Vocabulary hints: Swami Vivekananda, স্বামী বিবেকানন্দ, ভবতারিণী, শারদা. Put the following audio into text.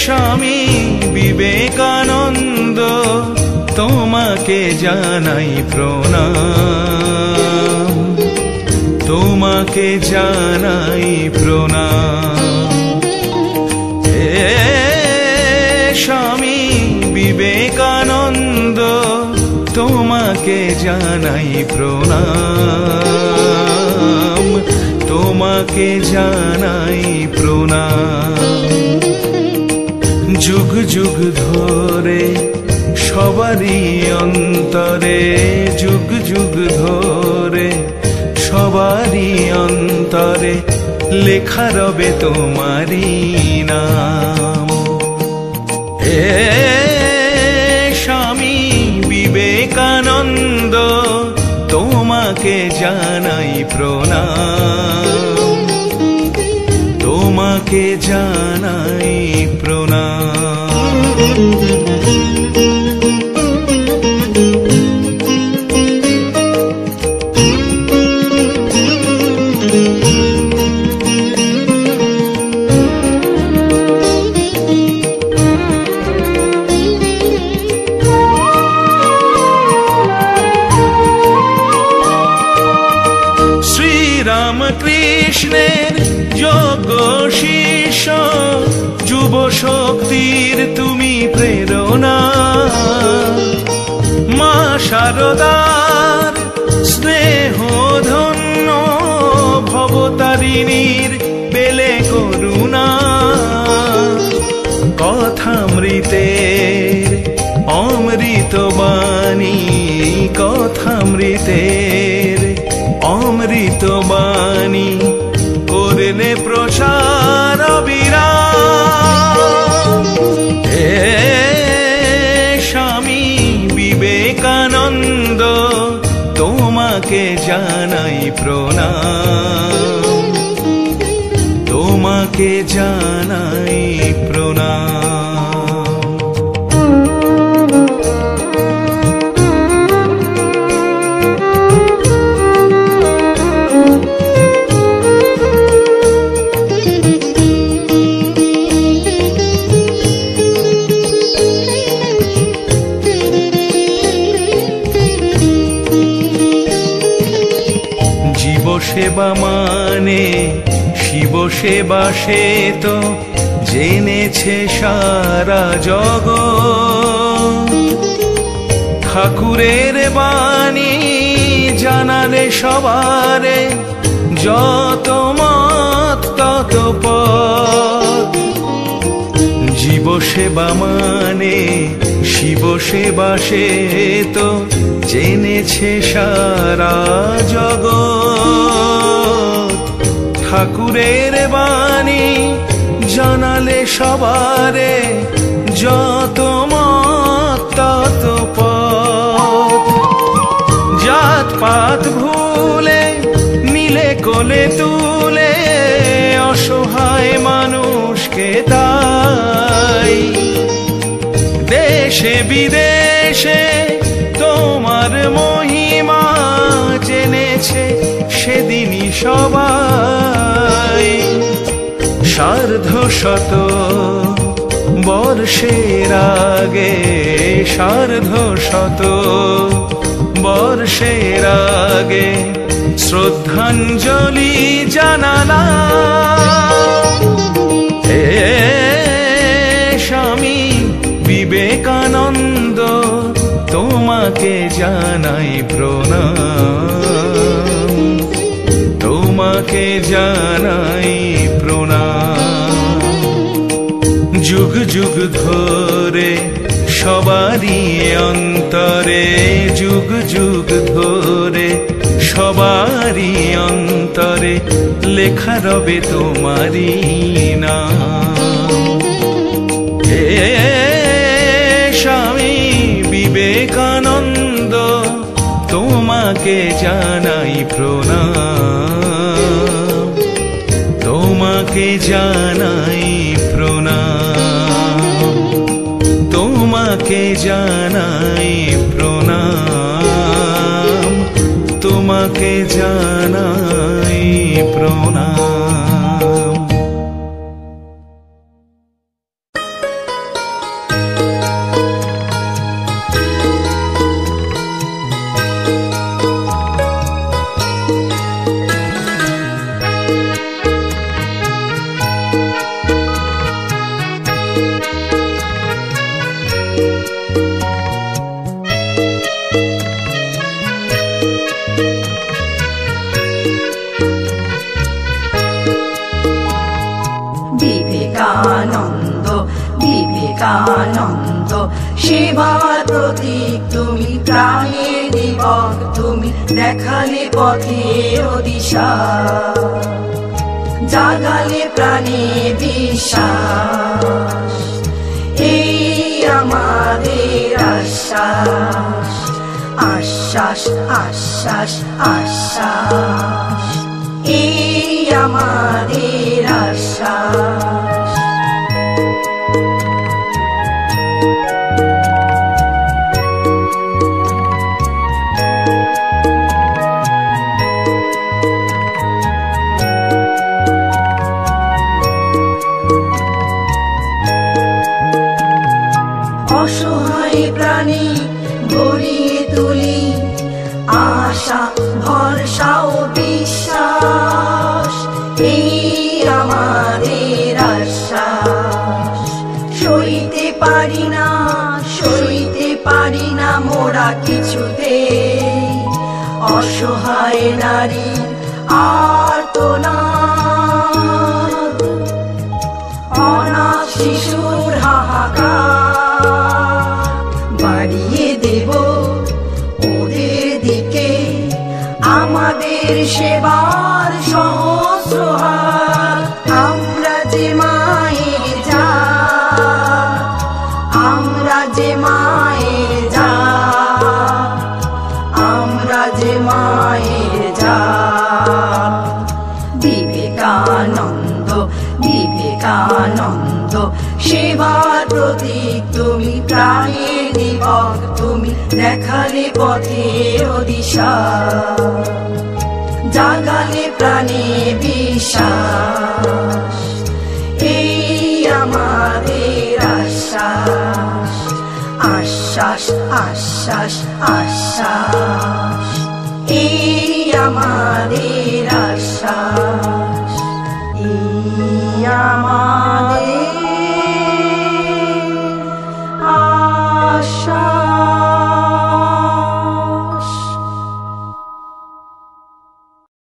स्वामी विवेकानंद तोमाके जानाई प्रणाम, तोमाके जानाई प्रणाम। हे स्वामी विवेकानंद तोमाके जानाई प्रणाम, तोमाके जानाई प्रणाम। जुग जुग धरे सबारी अंतरे, जुग जुग धरे सबारी अंतरे लेखा रबे तुम्हारी नाम। हे स्वामी विवेकानंद तोमाके जानाई प्रणाम, तोमाके जानाई प्रणाम। কৃষ্ণের যোগ্য শিষ্য যুব শক্তির তুমি প্রেরণা, মা শারদার স্নেহ ধন্য ভবতারিণীর বেলে করুণা। কথামৃতের অমৃত বাণী, কথামৃতের অমৃত বাণী করলে প্রচার বিরাম। হে স্বামী বিবেকানন্দ তোমাকে জানাই প্রণাম, তোমাকে জানাই প্রণাম। সেবা মানে শিব সেবা, সে তো জেনেছে সারা জগৎ। ঠাকুরের বাণী জানালে সবারে, যত মত তত পথ। জীব সেবা মানে শিব সেবা, সে তো জেনেছে সারা জগৎ। ঠাকুরের বাণী জানালে সবারে, যত মত তত পথ। জাত পাত ভুলে নিলে কোলে তুলে অসহায় মানুষকে তাই, দেশে বিদেশে তোমার মহিমা জেনেছে সেদিনই সবাই। সার্ধ শত বর্ষের আগে, সার্ধ শত বর্ষের আগে শ্রদ্ধাঞ্জলি জানালা। হে স্বামী বিবেকানন্দ তোমাকে জানাই প্রণাম, তোমাকে জানাই প্রণাম। যুগ যুগ ধরে সবারই অন্তরে, যুগ যুগ ধরে সবারই অন্তরে লেখা রবে তোমারই নাম। হে স্বামী বিবেকানন্দ তোমাকে জানাই প্রণাম, তোমাকে জানাই প্রণাম। के जानाई प्रणाम, तुम्हाके जानाई प्रणाम। দেখালে পথের দিশা, জাগালে প্রাণে বিশ্বাস, এই আমাদের আশ্বাস, আশ্বাস আশ্বাস আশ্বাস, এই আমাদের আশ্বাস। অসহায় নারী আর্তনাদ, অনাথ শিশুর হাহাকার, বাড়িয়ে দেব ওদের দিকে আমাদের সেবার সহস্র হাত। আমরা যে মায়ের জাত, আমরা যে মায়ের জাত, মায়ের জাত। বিবেকানন্দ বিবেকানন্দ সেবার প্রতীক তুমি, প্রাণের দীপক তুমি, দেখালে পথের দিশা, জাগালে প্রাণে বিশ্বাস, এই আমাদের আশ্বাস, আশ্বাস আশ্বাস আশ্বাস, এই আমাদের আশ্বাস, এই আমাদের আশ্বাস।